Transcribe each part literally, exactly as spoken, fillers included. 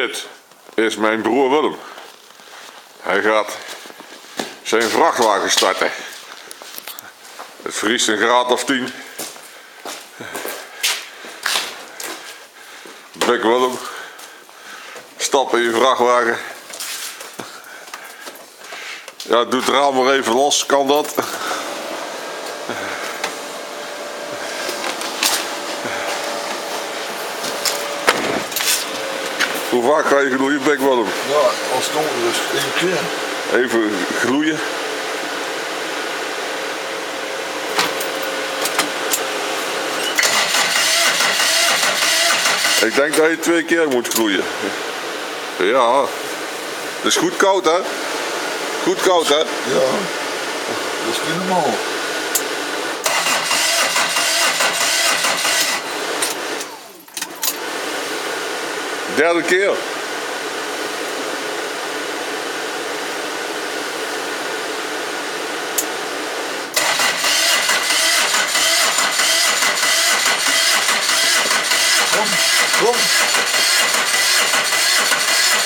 Dit is mijn broer Willem. Hij gaat zijn vrachtwagen starten. Het vriest een graad of tien. Big Willem, stap in je vrachtwagen. Ja, doe het raam maar even los, kan dat? Hoe vaak ga je gloeien, Big Willem? Ja, als het onrust, één keer. Even gloeien. Ik denk dat je twee keer moet gloeien. Ja, het is goed koud, hè? Goed koud, hè? Ja, dat is niet normaal. Derde keer. Kom, kom.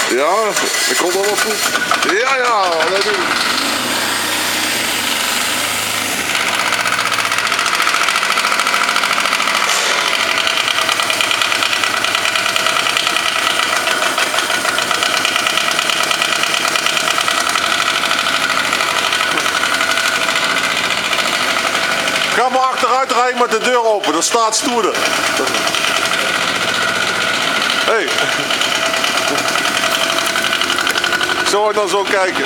Ja, dat komt allemaal goed. Ja, ja, dat doe ik. Ga maar achteruit rijden met de deur open, dat staat stoerder. Hey. Zou ik dan zo kijken?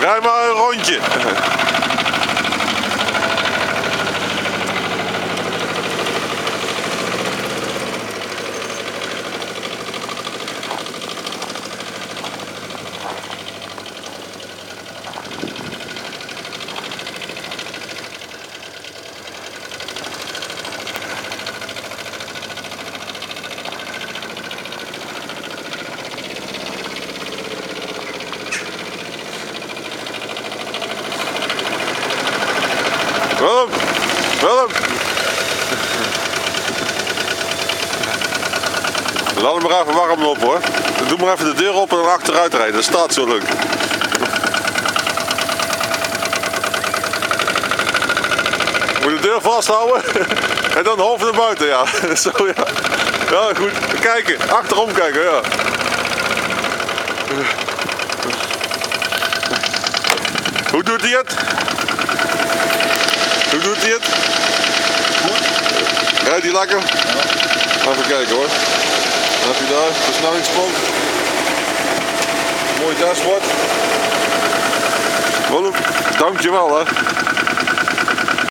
Rij maar een rondje. Willem! Willem! Laat hem maar even warm lopen, hoor. Doe maar even de deur open en achteruit rijden, dat staat zo leuk. Moet je de deur vasthouden en dan hoofd naar buiten, ja. Zo, ja. Ja, goed. Kijken, achterom kijken, ja. Hoe doet hij het? Hoe doet hij het? Goed. Rijdt hij lekker? Ja. Even kijken, hoor. Dan heb je daar een versnellingspomp. Mooi dashboard. Willem, dankjewel, hè.